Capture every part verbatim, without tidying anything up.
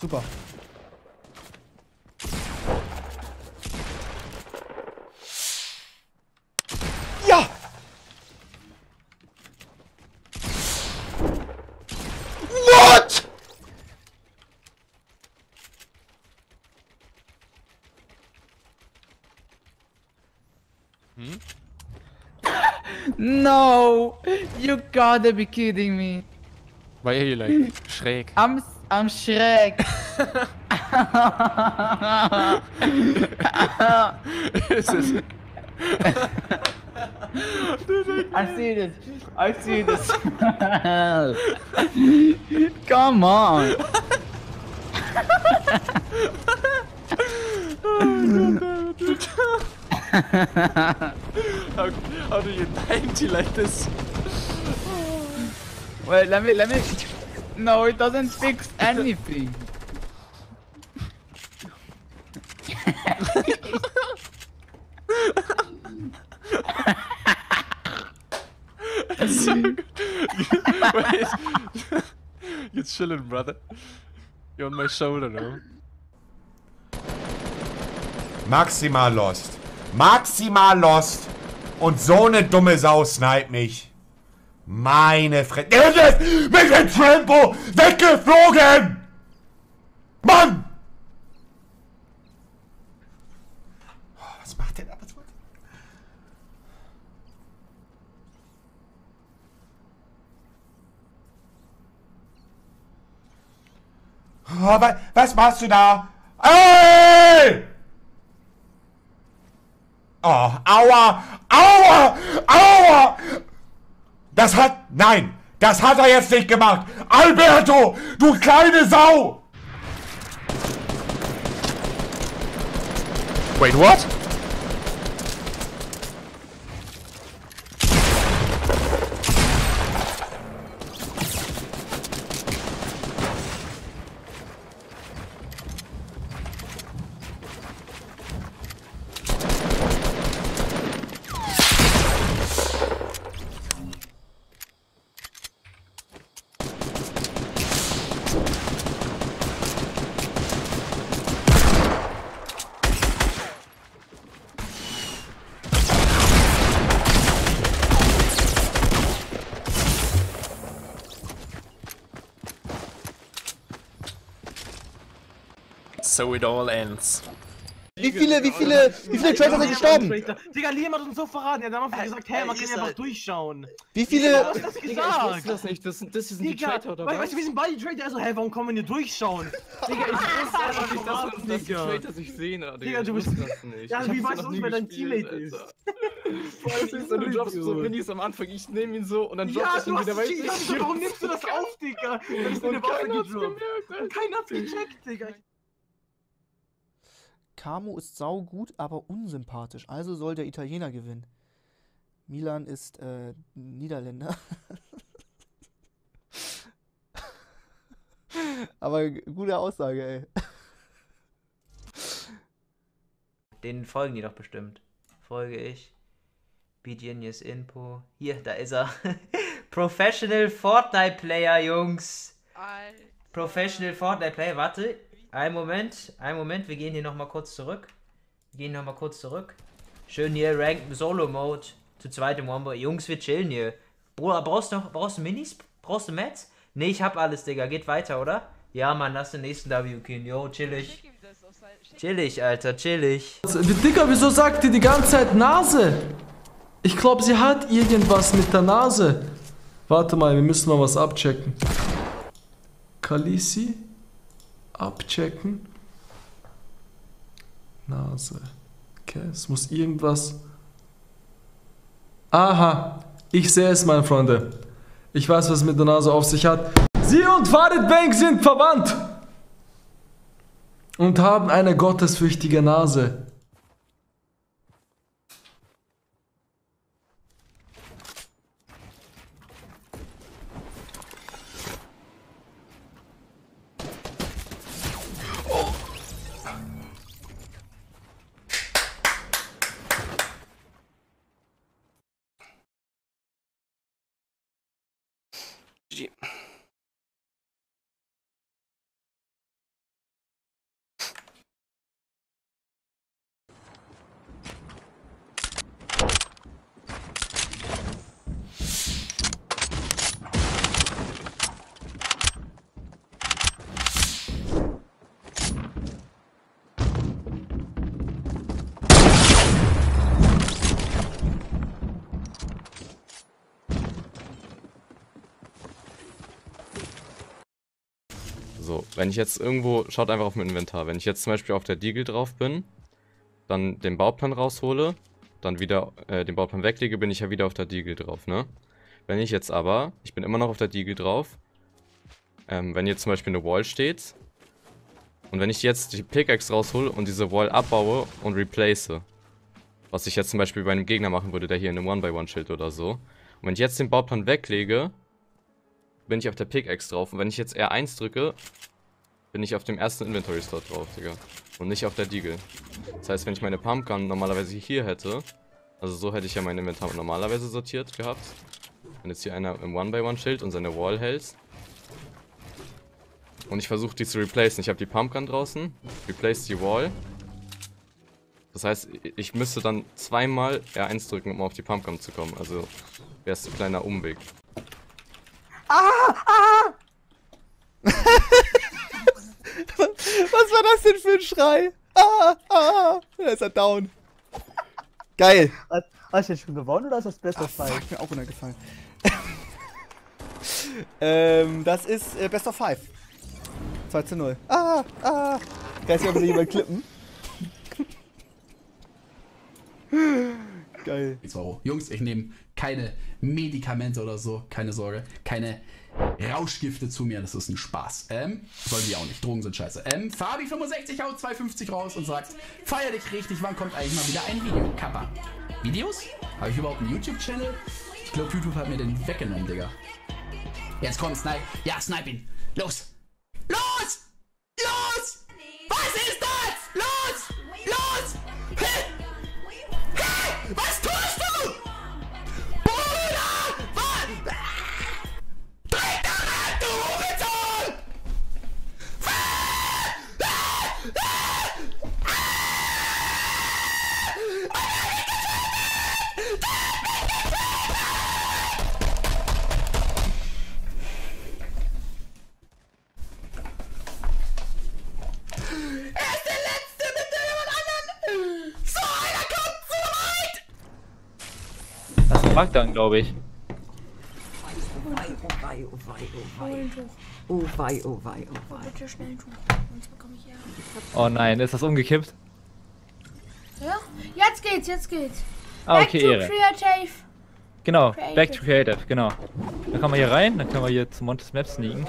Super. Ja! What? Hm? No! You gotta be kidding me! Why are you like schräg? I'm I'm schräg. This is. I see this. I see this. Come on. Oh, God, how, how do you empty like this? Wait, let me, let me... No, it doesn't fix anything. It's so good. Wait. You're chilling, brother. You're on my shoulder now. Maximal lost. Maximal lost. Und so eine dumme Sau snipe mich. Meine Fresse. Er ist mit dem Trampo weggeflogen! Mann! Oh, was macht der da? Was macht der? Oh, was, was machst du da? Ey! Oh, aua! Aua! Aua! Das hat... Nein! Das hat er jetzt nicht gemacht! Alberto! Du kleine Sau! Wait, what? So it all ends. Wie viele, wie viele, wie viele Traitor sind gestorben? Digga, Liam hat uns so verraten. Er hat einfach gesagt, hä, man kann ja einfach durchschauen. Wie viele? Du hast das gesagt. Ich wusste das nicht, das sind die Traitor dabei. Weißt du, wir sind beide Traitor, also, hä, warum kann man hier durchschauen? Digga, ich wusste einfach nicht, dass uns das Traitor sich sehen, Digga. Digga, du bist das nicht. Ja, wie weißt du, wer dein Teammate ist? Und du droppst so Minis am Anfang, ich nehme ihn so und dann droppst du ihn wieder, weißt du? Warum nimmst du das auf, Digga? Und keiner hat's gemerkt. Keiner hat's gecheckt, Digga. Camo ist saugut, aber unsympathisch. Also soll der Italiener gewinnen. Milan ist äh, Niederländer. Aber gute Aussage, ey. Den folgen die doch bestimmt. Folge ich. B G N S Info. Hier, da ist er. Professional Fortnite Player, Jungs. Alter. Professional Fortnite Player, warte. Ein Moment, ein Moment, wir gehen hier nochmal kurz zurück. Wir gehen nochmal kurz zurück. Schön hier, Ranked Solo-Mode. Zu zweit im Wombo. Jungs, wir chillen hier. Bruder, brauchst du noch, brauchst du Minis? Brauchst du Mats? Ne, ich hab alles, Digga. Geht weiter, oder? Ja, Mann, lass den nächsten W gehen. Yo, chillig. Chillig, Alter, chillig. Die Digga, wieso sagt die die ganze Zeit Nase? Ich glaube, sie hat irgendwas mit der Nase. Warte mal, wir müssen noch was abchecken. Kalisi? Abchecken. Nase. Okay, es muss irgendwas... Aha, ich sehe es, meine Freunde. Ich weiß, was es mit der Nase auf sich hat. Sie und Farid Bank sind verwandt! Und haben eine gottesfürchtige Nase. Wenn ich jetzt irgendwo, schaut einfach auf mein Inventar, wenn ich jetzt zum Beispiel auf der Diegel drauf bin, dann den Bauplan raushole, dann wieder äh, den Bauplan weglege, bin ich ja wieder auf der Diegel drauf, ne? Wenn ich jetzt aber, ich bin immer noch auf der Diegel drauf, ähm, wenn jetzt zum Beispiel eine Wall steht, und wenn ich jetzt die Pickaxe raushole und diese Wall abbaue und replace, was ich jetzt zum Beispiel bei einem Gegner machen würde, der hier in einem One by One Schild oder so, und wenn ich jetzt den Bauplan weglege, bin ich auf der Pickaxe drauf, und wenn ich jetzt R eins drücke, bin ich auf dem ersten Inventory-Slot drauf, Digga. Und nicht auf der Diegel. Das heißt, wenn ich meine Pumpgun normalerweise hier hätte, also so hätte ich ja mein Inventar normalerweise sortiert gehabt. Wenn jetzt hier einer im One by One Schild und seine Wall hält. Und ich versuche die zu replacen. Ich habe die Pumpgun draußen, replace die Wall. Das heißt, ich müsste dann zweimal R eins drücken, um auf die Pumpgun zu kommen. Also wäre es ein kleiner Umweg. Ah! Ah! Was war das denn für ein Schrei? Ah, ah, da ist er down. Geil. Hast, hast du jetzt schon gewonnen oder ist das Best of Five? Fuck, mir auch runtergefallen. ähm, das ist äh, Best of Five. zwei zu null. Ah, ah. Kannst du jemand klippen? Geil. Jungs, ich nehme keine Medikamente oder so, keine Sorge, keine Rauschgifte zu mir, das ist ein Spaß. Ähm, sollen die auch nicht, Drogen sind scheiße. Ähm, Fabi fünfundsechzig haut zwei fünfzig raus und sagt, feier dich richtig, wann kommt eigentlich mal wieder ein Video? Kappa. Videos? Habe ich überhaupt einen YouTube-Channel? Ich glaube, YouTube hat mir den weggenommen, Digga. Jetzt komm, snipe. Ja, snipe ihn. Los! Los! Los! Was ist das? Los! Los! Hey! Hey! Was tust du? Dann glaube ich. Oh wei, oh wei, oh wei, oh wei, oh wei, oh wei. Bitte schnell tun, sonst bekomme ich ja. Oh nein, ist das umgekippt? Ja, jetzt geht's, jetzt geht's. Ah, okay, Ehre. Creative. Genau, creative. Back to Creative, genau. Dann kommen wir hier rein, dann können wir hier zu Montes Maps liegen.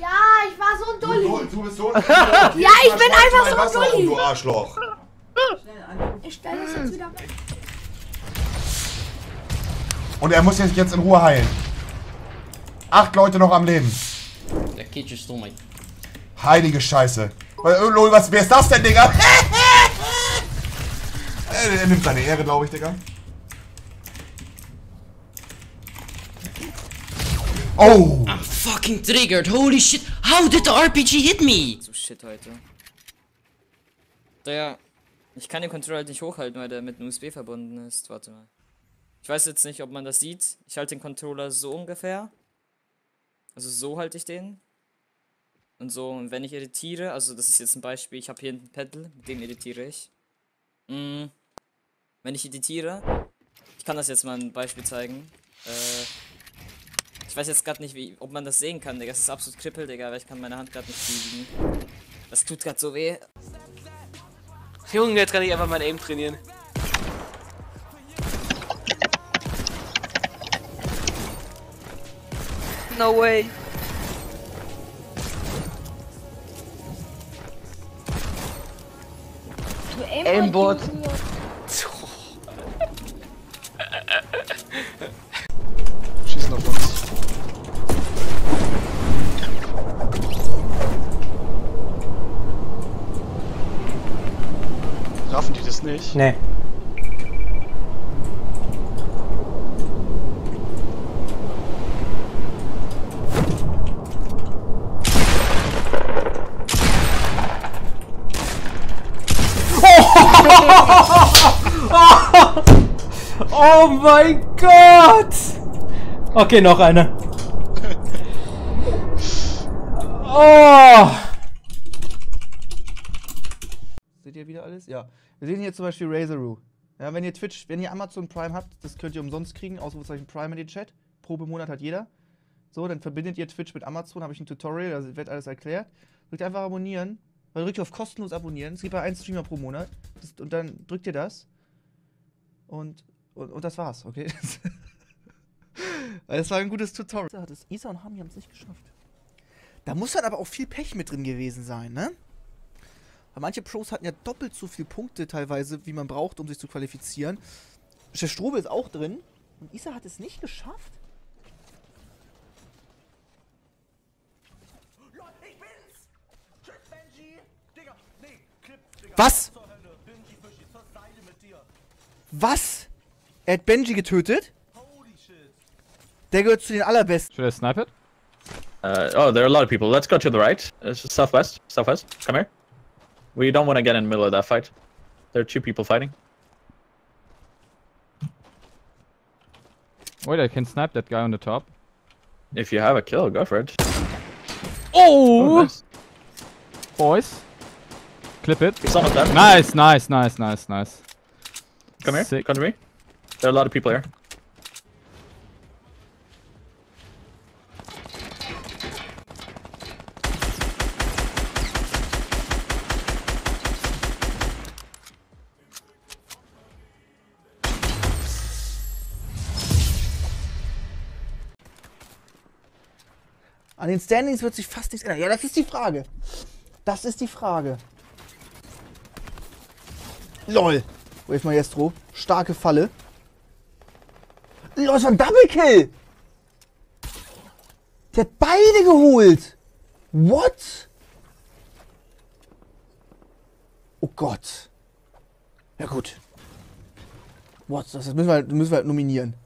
Ja, ich war so ein Dulli. Du, du bist so ein ja, ich bin einfach so ein Dulli. Du Arschloch. Ich stelle das jetzt wieder weg. Und er muss jetzt in Ruhe heilen. Acht Leute noch am Leben. Heilige Scheiße. Was, wer ist das denn, Digga? Er nimmt seine Ehre, glaube ich, Digga. Oh! I'm fucking triggered. Holy shit. How did the R P G hit me? So shit heute. Der, ich kann den Controller halt nicht hochhalten, weil der mit einem U S B verbunden ist. Warte mal. Ich weiß jetzt nicht, ob man das sieht. Ich halte den Controller so ungefähr. Also so halte ich den. Und so, und wenn ich editiere, also das ist jetzt ein Beispiel, ich habe hier ein Pedal, mit dem editiere ich. Mm. Wenn ich editiere, ich kann das jetzt mal ein Beispiel zeigen. Äh, ich weiß jetzt gerade nicht, wie, ob man das sehen kann, Digga. Das ist absolut krippel, Digga, weil ich kann meine Hand gerade nicht bewegen. Das tut gerade so weh. Junge, jetzt kann ich einfach mein Aim trainieren. No way. Aimbot. Schießen auf uns. Raffen die das nicht? Nee. Oh mein Gott! Okay, noch eine. Oh! Seht ihr wieder alles? Ja. Wir sehen hier zum Beispiel Razeroo. Ja, wenn ihr Twitch, wenn ihr Amazon Prime habt, das könnt ihr umsonst kriegen. Ausrufezeichen Prime in den Chat. Probemonat hat jeder. So, dann verbindet ihr Twitch mit Amazon, habe ich ein Tutorial, da wird alles erklärt. Drückt einfach abonnieren, weil drückt ihr auf kostenlos abonnieren, es gibt ja einen Streamer pro Monat. Das, und dann drückt ihr das und, und, und das war's, okay? Das war ein gutes Tutorial. Das Isa und Hami haben es nicht geschafft. Da muss dann aber auch viel Pech mit drin gewesen sein, ne? Weil manche Pros hatten ja doppelt so viele Punkte teilweise, wie man braucht, um sich zu qualifizieren. Der Strobel ist auch drin und Isa hat es nicht geschafft. Was? Was? Er hat Benji getötet? Der gehört zu den allerbesten. Should I snipe it? Uh, oh, there are a lot of people. Let's go to the right. It's southwest. Southwest. Come here. We don't want to get in the middle of that fight. There are two people fighting. Wait, I can snipe that guy on the top. If you have a kill, go for it. Oh! Oh nice. Boys. Clip it. Nice, nice, nice, nice, nice. Come here. Sick. Come to me. There are a lot of people here. An den Standings wird sich fast nichts ändern. Ja, das ist die Frage. Das ist die Frage. LOL. Wave Maestro. Starke Falle. LOL, das war ein Double Kill. Der hat beide geholt. What? Oh Gott. Ja gut. What? Das müssen wir, müssen wir halt nominieren.